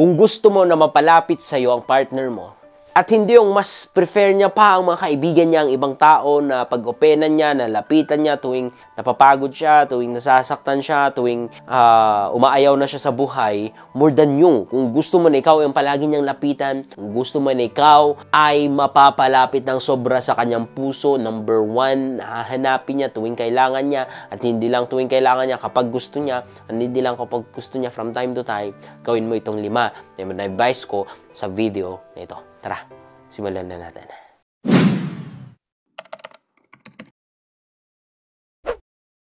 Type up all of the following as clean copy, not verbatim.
Kung gusto mo na mapalapit sa'yo ang partner mo, at hindi yung mas prefer niya pa ang mga kaibigan niya ang ibang tao na pag-openan niya, na lapitan niya tuwing napapagod siya, tuwing nasasaktan siya, tuwing umaayaw na siya sa buhay, more than you. Kung gusto mo na ikaw yung palagi niyang lapitan, kung gusto mo na ikaw ay mapapalapit ng sobra sa kanyang puso, number one, hahanapin niya tuwing kailangan niya, at hindi lang tuwing kailangan niya, kapag gusto niya, hindi lang kapag gusto niya from time to time, gawin mo itong 5 na advice ko sa video na ito. Tara, simulan na natin.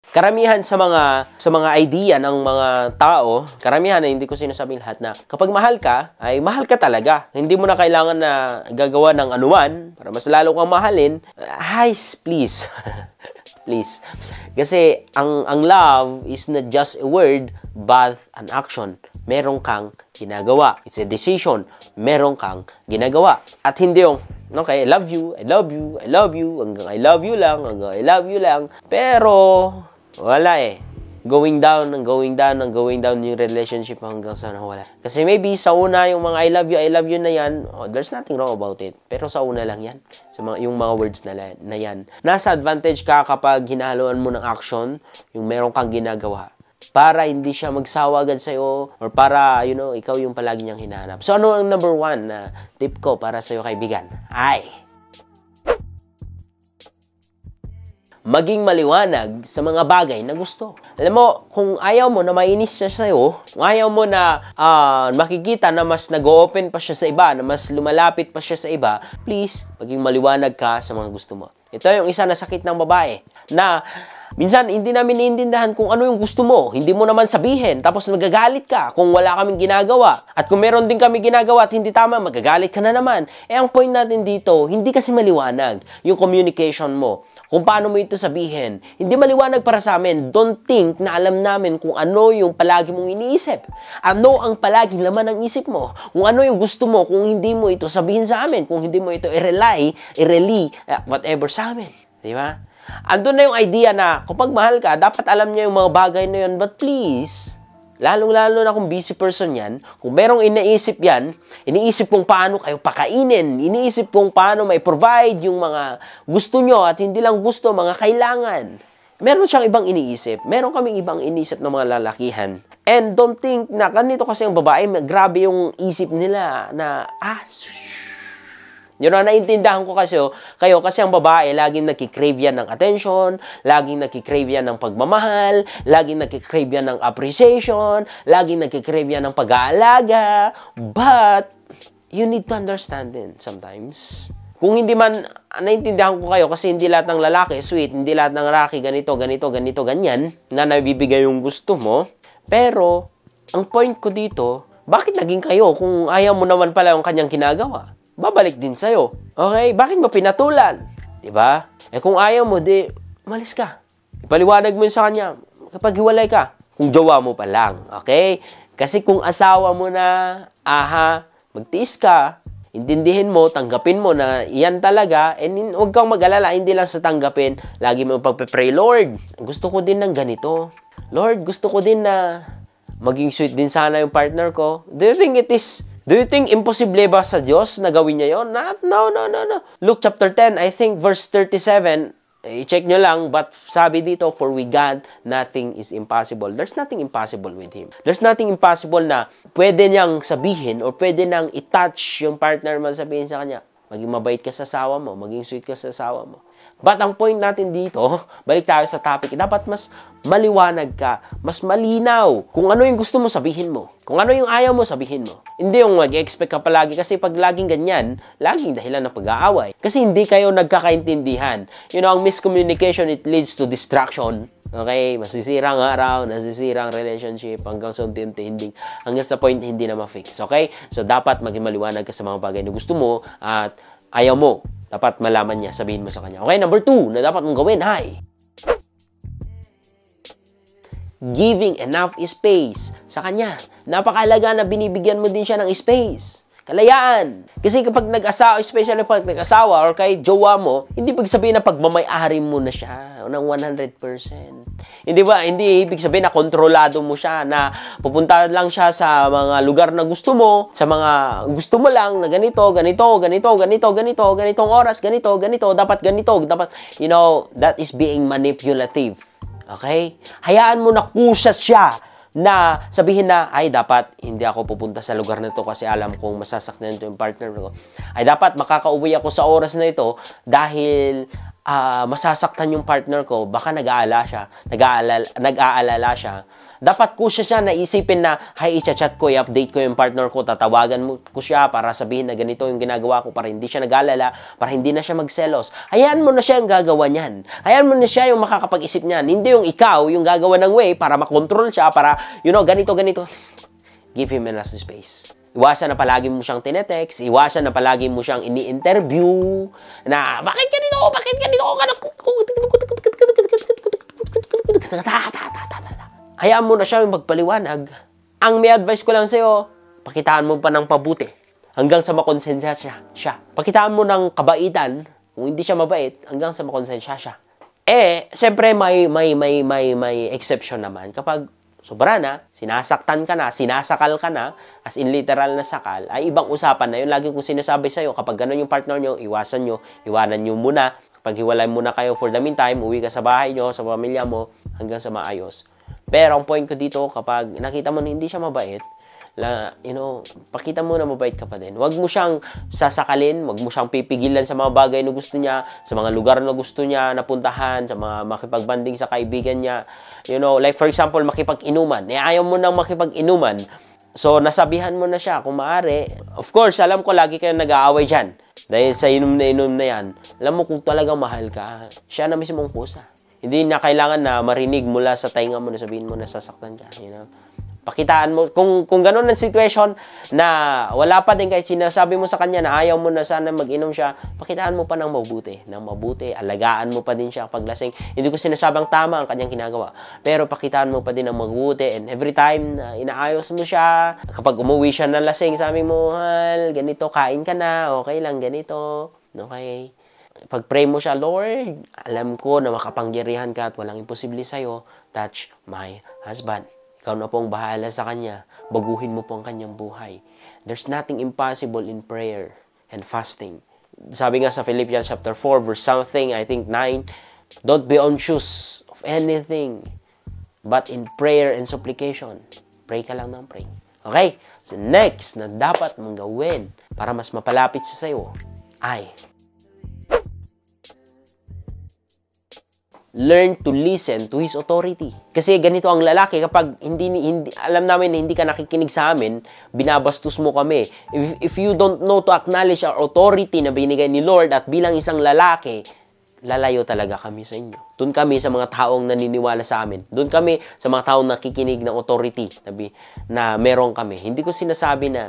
Karamihan sa mga idea ng mga tao, karamihan na hindi ko sinasabi lahat na kapag mahal ka, ay mahal ka talaga. Hindi mo na kailangan na gagawa ng anuman para mas lalo kang mahalin. Guys, please. Please. Kasi ang love is not just a word but an action. Meron kang ginagawa. It's a decision. Meron kang ginagawa. At hindi yung, okay, I love you, I love you, I love you, hanggang I love you lang, hanggang I love you lang. Pero, wala eh. Going down, ang going down, ang going down yung relationship hanggang sa nawala. Kasi maybe sa una yung mga I love you na yan, oh, there's nothing wrong about it. Pero sa una lang yan. So, yung mga words na yan. Nasa advantage ka kapag hinahaluan mo ng action, yung meron kang ginagawa. Para hindi siya magsawa agad sa'yo or para, you know, ikaw yung palagi niyang hinahanap. So, ano ang number one na tip ko para sa'yo, kaibigan? Ay, maging maliwanag sa mga bagay na gusto. Alam mo, kung ayaw mo na mainis siya sa'yo, kung ayaw mo na makikita na mas nag-open pa siya sa iba, na mas lumalapit pa siya sa iba, please, maging maliwanag ka sa mga gusto mo. Ito yung isa na sakit ng babae, na minsan hindi namin naiintindihan kung ano yung gusto mo. Hindi mo naman sabihin, tapos magagalit ka kung wala kaming ginagawa. At kung meron din kami ginagawa at hindi tama, magagalit ka na naman. Eh, ang point natin dito, hindi kasi maliwanag yung communication mo. Kung paano mo ito sabihin, hindi maliwanag para sa amin. Don't think na alam namin kung ano yung palagi mong iniisip. Ano ang palaging laman ng isip mo. Kung ano yung gusto mo, kung hindi mo ito sabihin sa amin. Kung hindi mo ito i-relay, whatever sa amin. Diba? Andun na yung idea na kapag mahal ka, dapat alam niya yung mga bagay na yun. But please, lalong-lalo na kung busy person yan, kung merong inaisip yan, iniisip kung paano kayo pakainin, iniisip kung paano may provide yung mga gusto nyo at hindi lang gusto, mga kailangan. Meron siyang ibang iniisip. Meron kaming ibang iniisip ng mga lalakihan. And don't think na ganito kasi yung babae, grabe yung isip nila na, yun na, naiintindahan ko kasi kayo kasi ang babae laging nagki-crave yan ng attention, laging nagki-crave yan ng pagmamahal, laging nagki-crave yan ng appreciation, laging nagki-crave yan ng pag-aalaga. But you need to understand din sometimes. Kung hindi man naiintindihan ko kayo kasi hindi lahat ng lalaki sweet, hindi lahat ng lalaki ganito, ganyan na nabibigay yung gusto mo. Pero ang point ko dito, bakit naging kayo kung ayaw mo naman pala yung kanyang ginagawa? Babalik din sa'yo. Okay? Bakit mo pinatulan? Diba? Eh kung ayaw mo, di, malis ka. Ipaliwanag mo yun sa kanya. Kapag hiwalay ka, kung jowa mo pa lang. Okay? Kasi kung asawa mo na, magtiis ka, intindihin mo, tanggapin mo na iyan talaga, and huwag kang mag-alala, hindi lang sa tanggapin, lagi mo pagpe-pray, Lord, gusto ko din ng ganito. Lord, gusto ko din na maging sweet din sana yung partner ko. Do you think imposible ba sa Diyos na gawin niya yon? No. Luke chapter 10, I think verse 37, i-check nyo lang, but sabi dito, for with God, nothing is impossible. There's nothing impossible with Him. There's nothing impossible na pwede niyang sabihin or pwede niyang i-touch yung partner man sabihin sa kanya. Maging mabait ka sa asawa mo, maging sweet ka sa asawa mo. But ang point natin dito, balik tayo sa topic, dapat mas maliwanag ka, mas malinaw kung ano yung gusto mo sabihin mo, kung ano yung ayaw mo sabihin mo. Hindi yung mag-expect ka palagi kasi pag laging ganyan, laging dahilan ng pag-aaway. Kasi hindi kayo nagkakaintindihan. You know, ang miscommunication, it leads to distraction. Okay, masisirang araw, nasisirang relationship hanggang sa unti-unti, hanggang sa point hindi na ma-fix. Okay? So, dapat maging maliwanag ka sa mga bagay na gusto mo at ayaw mo. Dapat malaman niya, sabihin mo sa kanya. Okay, number 2 na dapat mong gawin, giving enough space sa kanya. Napakalaga na binibigyan mo din siya ng space. kalayaan. Kasi kapag nag-asawa, especially pag nag-asawa or kay jowa mo, hindi ibig sabihin na pagmamayari mo na siya ng 100%. Hindi ba? Hindi ibig sabihin na kontrolado mo siya, na pupunta lang siya sa mga lugar na gusto mo, sa mga gusto mo lang na ganitong oras, ganito, dapat, you know, that is being manipulative. Okay? Hayaan mo na kusas siya na sabihin na, ay dapat hindi ako pupunta sa lugar na ito kasi alam kong masasaktan ito yung partner ko. Ay dapat makakauwi ako sa oras na ito dahil masasaktan yung partner ko. Baka nag-aalala siya. Dapat ko siya naisipin na, hey, i-chat ko, i-update ko yung partner ko, tatawagan mo ko siya para sabihin na ganito yung ginagawa ko, para hindi siya nag-aalala, para hindi na siya magselos. Hayaan mo na siya yung gagawa niyan. Hayaan mo na siya yung makakapag-isip niyan. Hindi yung ikaw yung gagawa ng way para makontrol siya, para, you know, ganito. Give him enough space. Iwasan na palagi mo siyang tinetext, iwasan na palagi mo siyang ini-interview na, bakit ganito? Hayaan mo na siya yung magpaliwanag. Ang may advice ko lang sa'yo, pakitaan mo pa ng pabuti hanggang sa makonsensya siya. Pakitaan mo ng kabaitan, kung hindi siya mabait, hanggang sa makonsensya siya. Eh, siyempre may exception naman. Kapag sobra na, sinasaktan ka na, sinasakal ka na, as in literal na sakal, ay ibang usapan na yun. Lagi kong sinasabi sa'yo, kapag ganun yung partner nyo, iwasan nyo, iwanan nyo muna. Paghiwalay muna kayo for the meantime, uwi ka sa bahay nyo, sa pamilya mo, hanggang sa maayos. Pero ang point ko dito, kapag nakita mo na hindi siya mabait, you know, pakita mo na mabait ka pa din. Huwag mo siyang sasakalin, huwag mo siyang pipigilan sa mga bagay na gusto niya, sa mga lugar na gusto niya napuntahan, sa mga makipagbanding sa kaibigan niya. You know, like for example, makipag-inuman. Eh, ayaw mo nang makipag-inuman. So, nasabihan mo na siya kung maaari. Of course, alam ko lagi kayo nag-aaway dyan. Dahil sa inom na yan, alam mo kung talagang mahal ka, siya na mismong kusa. Hindi na kailangan na marinig mula sa tainga mo na sabihin mo na sasaktan ka, you know? Pakitaan mo kung ganoon ang situation na wala pa din kahit sinasabi mo sa kanya na ayaw mo na sana mag-inom siya, pakitaan mo pa ng mabuti, alagaan mo pa din siya pag lasing. Hindi ko sinasabing tama ang kanyang ginagawa, pero pakitaan mo pa din ng mabuti, and every time na inaayos mo siya, kapag umuwi siya na lasing, sabi mo, "Hal, ganito, kain ka na, okay lang ganito." Okay. Pag-pray mo siya, "Lord, alam ko na makapangyarihan ka at walang imposible sa'yo. Touch my husband. Ikaw na pong bahala sa kanya. Baguhin mo po ang kanyang buhay." There's nothing impossible in prayer and fasting. Sabi nga sa Philippians chapter 4, verse something, I think 9, "Don't be anxious of anything, but in prayer and supplication." Pray ka lang ng pray. Okay? So next na dapat mong gawin para mas mapalapit siya sa'yo ay learn to listen to his authority. Kasi ganito ang lalaki, kapag hindi alam namin na hindi ka nakikinig sa amin, binabastos mo kami. If you don't know to acknowledge our authority na binigay ni Lord at bilang isang lalaki, lalayo talaga kami sa inyo. Doon kami sa mga taong naniniwala sa amin. Doon kami sa mga taong nakikinig ng authority na meron kami. Hindi ko sinasabi na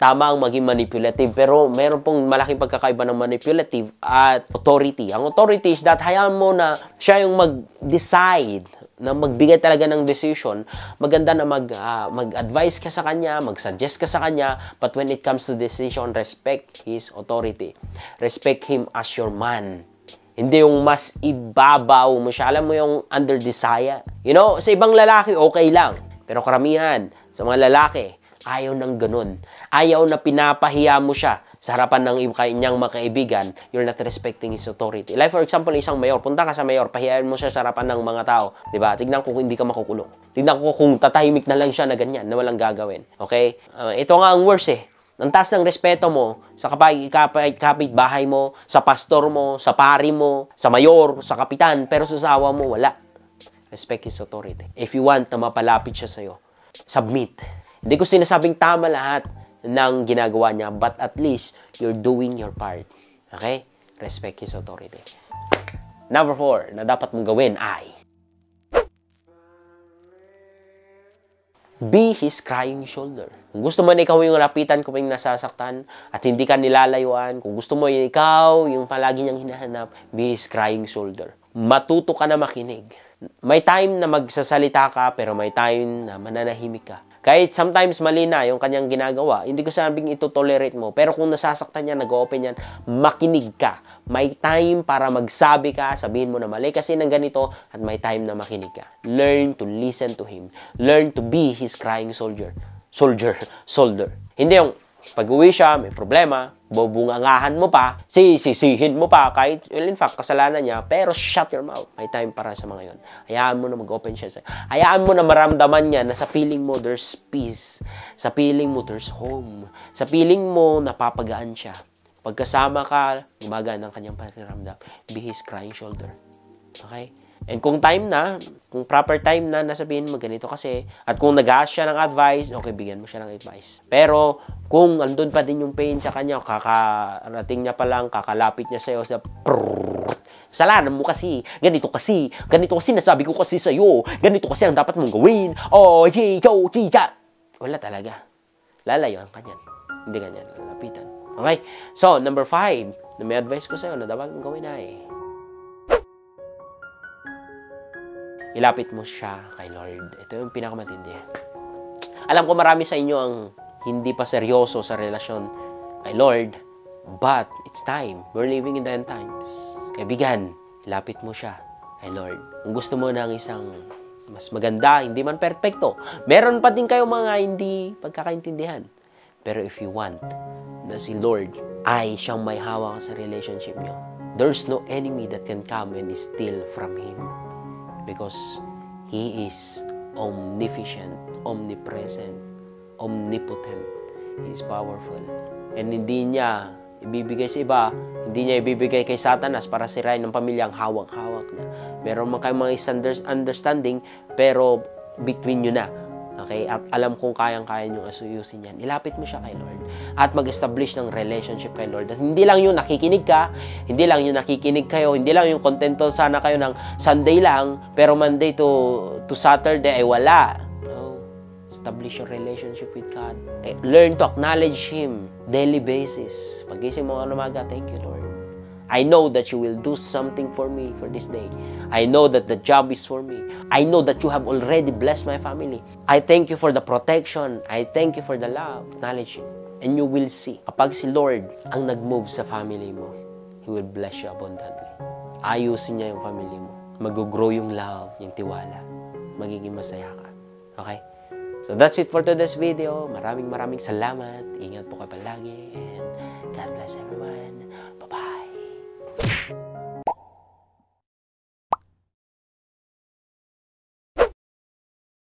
tama ang maging manipulative, pero meron pong malaking pagkakaiba ng manipulative at authority. Ang authority is that hayaan mo na siya yung mag-decide, na magbigay talaga ng decision. Maganda na mag-advise ka sa kanya, mag-suggest ka sa kanya, but when it comes to decision, respect his authority. Respect him as your man. Hindi yung mas ibabaw mo siya. Alam mo yung under desire. You know, sa ibang lalaki, okay lang. Pero karamihan, sa mga lalaki, ayaw ng ganun. Ayaw na pinapahiya mo siya sa harapan ng niyang mga kaibigan. You're not respecting his authority. Like for example, isang mayor. Punta ka sa mayor, pahiyain mo siya sa harapan ng mga tao. Diba? Tignan ko kung hindi ka makukulong. Tignan ko kung tatahimik na lang siya na ganyan, na walang gagawin. Okay? Ito nga ang worst eh. Ang taas ng respeto mo sa kapitbahay mo, sa pastor mo, sa pari mo, sa mayor, sa kapitan, pero sa asawa mo, wala. Respect his authority. If you want na mapalapit siya sa'yo, submit. Hindi ko sinasabing tama lahat ng ginagawa niya, but at least you're doing your part. Okay? Respect his authority. Number 4 na dapat mong gawin ay be his crying shoulder. Kung gusto mo na ikaw yung lapitan kung yung nasasaktan at hindi ka nilalayuan, kung gusto mo yung ikaw yung palagi niyang hinahanap, be his crying shoulder. Matuto ka na makinig. May time na magsasalita ka, pero may time na mananahimik ka. Kahit sometimes mali na yung kanyang ginagawa, hindi ko sabing ito tolerate mo. Pero kung nasasaktan niya, nag-open yan, makinig ka. May time para magsabi ka, sabihin mo na mali kasi ng ganito, at may time na makinig ka. Learn to listen to him. Learn to be his crying soldier. Soldier. Hindi yung pag-uwi siya, may problema, bubungangahan mo pa, sisisihin mo pa, kahit, well, in fact, kasalanan niya, pero shut your mouth. May time para sa mga yon. Hayaan mo na mag-open siya sa'yo. Hayaan mo na maramdaman niya na sa feeling mo, there's peace. Sa feeling mo, there's home. Sa feeling mo, napapagaan siya. Pagkasama ka, gumagaan ng kanyang pakiramdam. Be his crying shoulder. Okay? And kung time na, kung proper time na, nasabihin mo ganito kasi, at kung nag-aas siya ng advice, okay, bigyan mo siya ng advice. Pero, kung andun pa din yung pain sa kanya, kakarating niya pa lang, kakalapit niya sa'yo, sa salanan mo kasi, ganito kasi, nasabi ko kasi sa'yo, ganito kasi ang dapat mong gawin, oh, yo, chicha. Wala talaga. Lalayo ang kanyan. Hindi kanyan, lalapitan. Okay? So, number 5, na may advice ko sa'yo, na dapat mong gawin ay, ilapit mo siya kay Lord. Ito yung pinakamatindi. Alam ko marami sa inyo ang hindi pa seryoso sa relasyon kay Lord. But, it's time. We're living in the end times. Kaibigan, ilapit mo siya kay Lord. Kung gusto mo ng isang mas maganda, hindi man perfecto. Meron pa din kayo mga hindi pagkakaintindihan. Pero if you want na si Lord ay siyang may hawak sa relationship niyo, there's no enemy that can come and steal from Him. Because He is omniscient, omnipresent, omnipotent. He is powerful. And hindi niya ibibigay sa iba, hindi niya ibibigay kay Satanas para sirain ng pamilyang hawak-hawak niya. Meron man kayong mga understanding, pero between nyo na. Okay? At alam kong kayang-kaya nyo asuyusin yan. Ilapit mo siya kay Lord. At mag-establish ng relationship kay Lord. At hindi lang yung nakikinig ka, hindi lang yung nakikinig kayo, hindi lang yung kontento sana kayo ng Sunday lang, pero Monday to Saturday ay wala. No. Establish your relationship with God. Learn to acknowledge Him daily basis. Pag-ising mo ng umaga, thank you Lord. I know that you will do something for me for this day. I know that the job is for me. I know that you have already blessed my family. I thank you for the protection. I thank you for the love. Acknowledge Him. And you will see, kapag si Lord ang nag-move sa family mo, He will bless you abundantly. Ayusin niya yung family mo. Mag-grow yung love, yung tiwala. Magiging masaya ka. Okay? So that's it for today's video. Maraming salamat. Ingat po kayo palagi. And God bless everyone. Bye-bye.